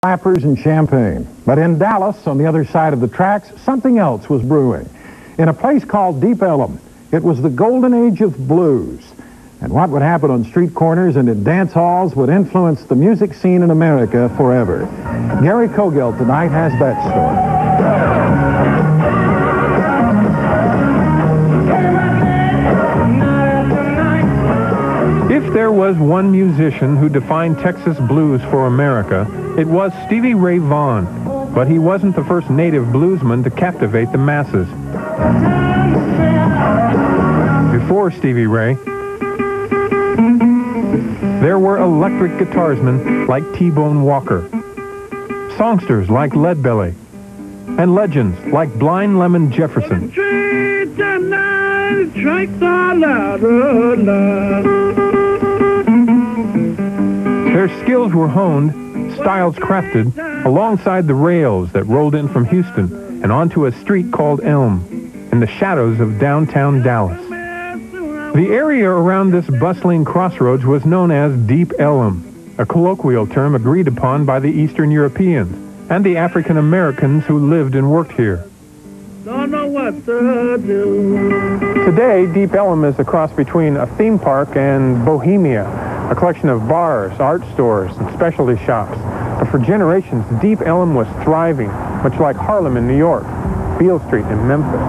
Flappers and champagne. But in Dallas, on the other side of the tracks, something else was brewing. In a place called Deep Ellum, it was the golden age of blues. And what would happen on street corners and in dance halls would influence the music scene in America forever. Gary Cogill tonight has that story. If there was one musician who defined Texas blues for America, it was Stevie Ray Vaughan. But he wasn't the first native bluesman to captivate the masses. Before Stevie Ray, there were electric guitarsmen like T-Bone Walker, songsters like Lead Belly, and legends like Blind Lemon Jefferson. Their skills were honed, styles crafted, alongside the rails that rolled in from Houston and onto a street called Elm, in the shadows of downtown Dallas. The area around this bustling crossroads was known as Deep Ellum, a colloquial term agreed upon by the Eastern Europeans and the African Americans who lived and worked here. Don't know what to do. Today, Deep Ellum is a cross between a theme park and Bohemia, a collection of bars, art stores, and specialty shops. But for generations, Deep Ellum was thriving, much like Harlem in New York, Beale Street in Memphis.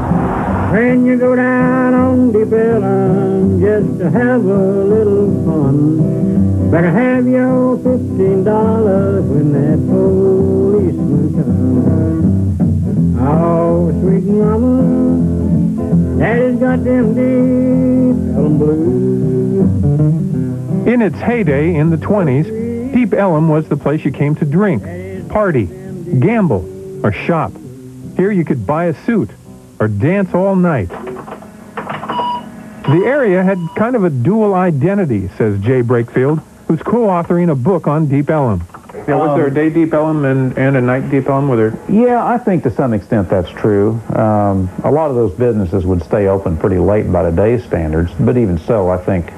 When you go down on Deep Ellum just to have a little fun, better have your $15 when that policeman comes. Oh, sweet mama, daddy's got them Deep Ellum blues. In its heyday in the 20s, Deep Ellum was the place you came to drink, party, gamble, or shop. Here you could buy a suit or dance all night. The area had kind of a dual identity, says Jay Brakefield, who's co-authoring a book on Deep Ellum. Now, was there a day Deep Ellum and a night Deep Ellum with her? Yeah, I think to some extent that's true. A lot of those businesses would stay open pretty late by today's standards, but even so, I think,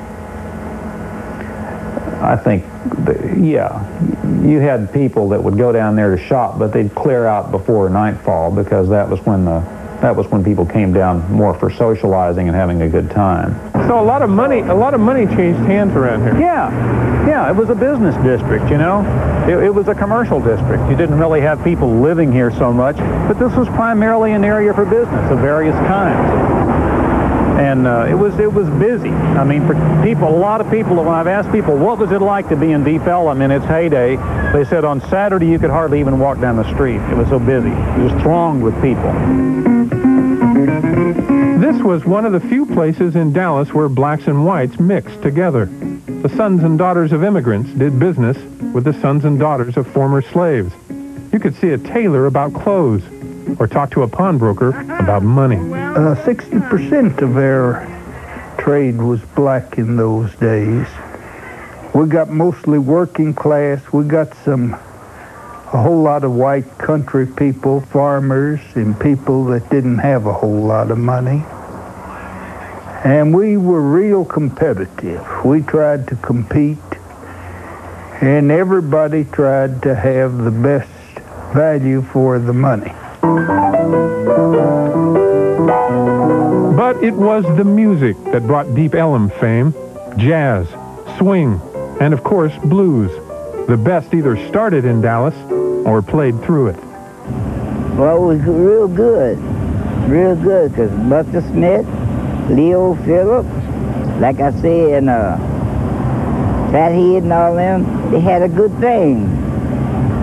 you had people that would go down there to shop, but they'd clear out before nightfall because that was when people came down more for socializing and having a good time. So a lot of money changed hands around here. Yeah, it was a business district, you know. It was a commercial district. You didn't really have people living here so much, but this was primarily an area for business of various kinds. And it was busy. I mean, for people, a lot of people, when I've asked people, what was it like to be in Deep Ellum in its heyday, they said on Saturday you could hardly even walk down the street. It was so busy. It was thronged with people. This was one of the few places in Dallas where blacks and whites mixed together. The sons and daughters of immigrants did business with the sons and daughters of former slaves. You could see a tailor about clothes or talk to a pawnbroker about money. 60% of our trade was black in those days. We got mostly working class. We got a whole lot of white country people, farmers, and people that didn't have a whole lot of money. And we were real competitive. We tried to compete, and everybody tried to have the best value for the money. But it was the music that brought Deep Ellum fame: jazz, swing, and of course blues. The best either started in Dallas or played through it. Well, it was real good, because Buster Smith, Leo Phillips, like I said, and Fathead and all them, they had a good thing.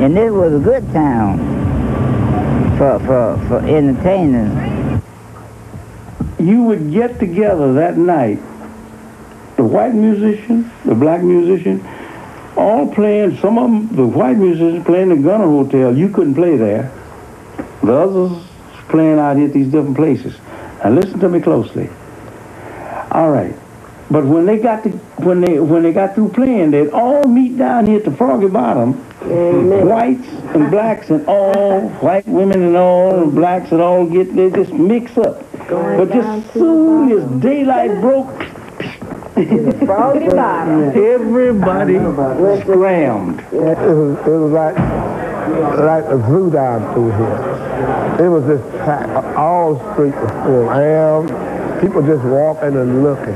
And it was a good town. For entertaining. You would get together that night, the white musicians, the black musicians, all playing. Some of them, the white musicians playing the Gunner Hotel. You couldn't play there. The others playing out here at these different places. Now listen to me closely. All right. But when they got through playing, they'd all meet down here at the Froggy Bottom. Amen. Whites and blacks and all, white women and all, and blacks and all, they just mix up. But just soon as daylight broke, Froggy Bottom. Everybody scrammed. It was like a zoo down through here. It was just packed. All streets were full. And people just walking and looking.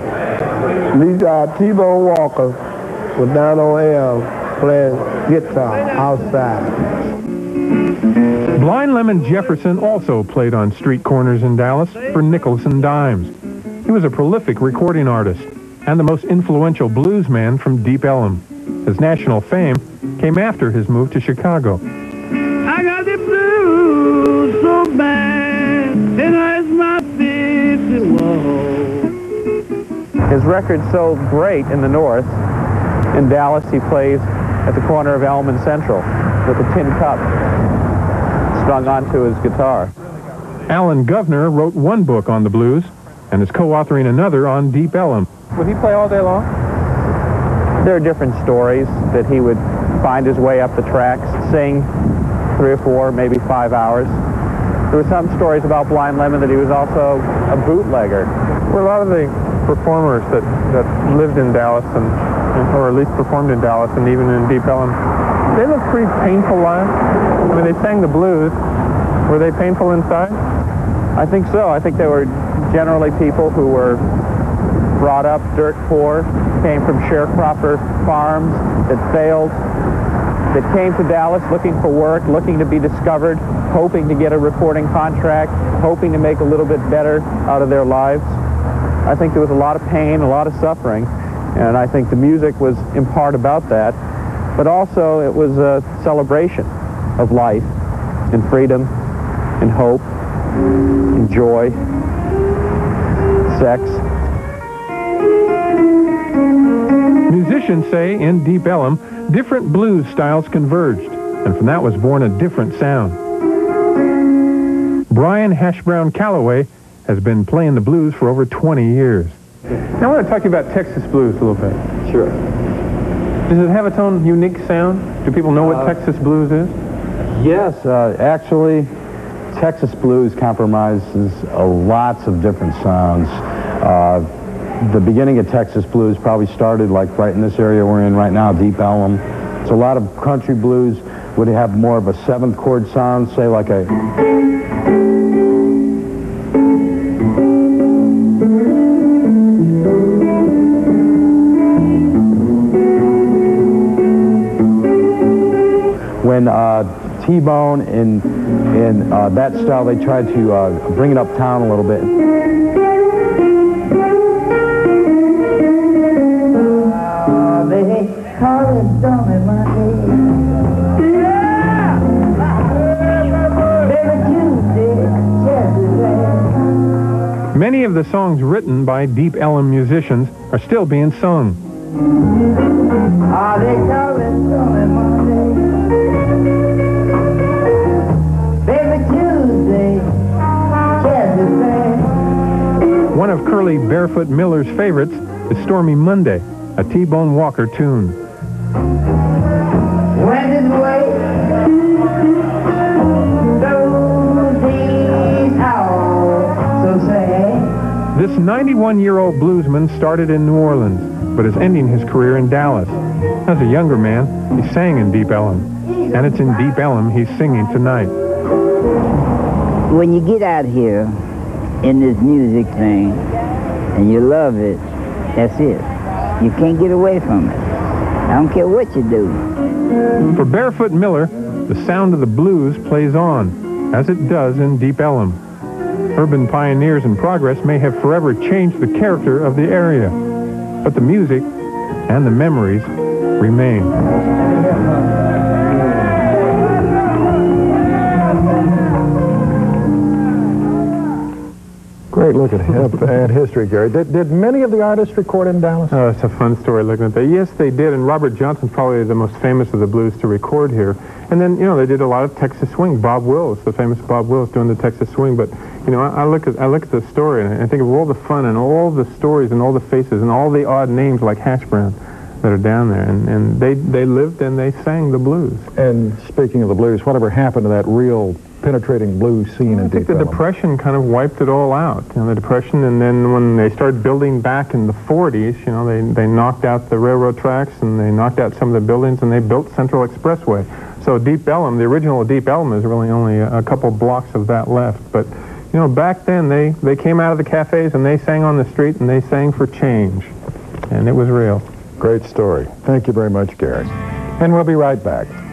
These T-Bone Walker was down on Elm playing guitar outside. Blind Lemon Jefferson also played on street corners in Dallas for nickels and dimes. He was a prolific recording artist and the most influential blues man from Deep Ellum. His national fame came after his move to Chicago. I got the blues so bad, it hurts my 51. His record sold great in the North. In Dallas, he plays at the corner of Elm and Central with a tin cup strung onto his guitar. Alan Govnor wrote one book on the blues and is co-authoring another on Deep Ellum. Would he play all day long? There are different stories that he would find his way up the tracks, sing 3 or 4, maybe 5 hours. There were some stories about Blind Lemon that he was also a bootlegger. Well, a lot of the performers that lived in Dallas, or at least performed in Dallas and even in Deep Ellum, they live pretty painful lives. I mean, they sang the blues. Were they painful inside? I think so. I think they were generally people who were brought up dirt poor, came from sharecropper farms that failed, that came to Dallas looking for work, looking to be discovered, hoping to get a recording contract, hoping to make a little bit better out of their lives. I think there was a lot of pain, a lot of suffering, and I think the music was in part about that. But also it was a celebration of life and freedom and hope and joy, sex. Musicians say in Deep Ellum, different blues styles converged, and from that was born a different sound. Brian Hash Brown Calway has been playing the blues for over 20 years. Now I want to talk to you about Texas blues a little bit. Sure. Does it have its own unique sound? Do people know what Texas blues is? Yes, actually, Texas blues compromises lots of different sounds. The beginning of Texas blues probably started like right in this area we're in right now, Deep Ellum. So a lot of country blues would have more of a 7th chord sound, say like a... When T-Bone in that style, they tried to bring it uptown a little bit. They call it Stormy Monday. Yeah! Tuesday, Saturday. Many of the songs written by Deep Ellum musicians are still being sung. They call it Stormy Monday. One of Curly Barefoot Miller's favorites is Stormy Monday, a T-Bone Walker tune. This 91-year-old bluesman started in New Orleans, but is ending his career in Dallas. As a younger man, he sang in Deep Ellum, and it's in Deep Ellum he's singing tonight. When you get out here, in this music thing, and you love it, that's it. You can't get away from it. I don't care what you do. For Barefoot Miller, the sound of the blues plays on, as it does in Deep Ellum. Urban pioneers and progress may have forever changed the character of the area, but the music and the memories remain. Great look at history, Gary. Did many of the artists record in Dallas? Oh, it's a fun story looking at that. Yes, they did, and Robert Johnson's probably the most famous of the blues to record here. And then, you know, they did a lot of Texas swing. Bob Wills, the famous Bob Wills, doing the Texas swing. But, you know, I look at the story, and I think of all the fun and all the stories and all the faces and all the odd names like Hash Brown that are down there. And they lived and they sang the blues. And speaking of the blues, whatever happened to that real penetrating blues scene in Deep Ellum. I think the Depression kind of wiped it all out. You know, the Depression, and then when they started building back in the 40s, you know, they knocked out the railroad tracks and they knocked out some of the buildings and they built Central Expressway. So Deep Ellum, the original Deep Ellum, is really only a couple blocks of that left. But, you know, back then they came out of the cafes and they sang on the street and they sang for change. And it was real. Great story. Thank you very much, Gary. And we'll be right back.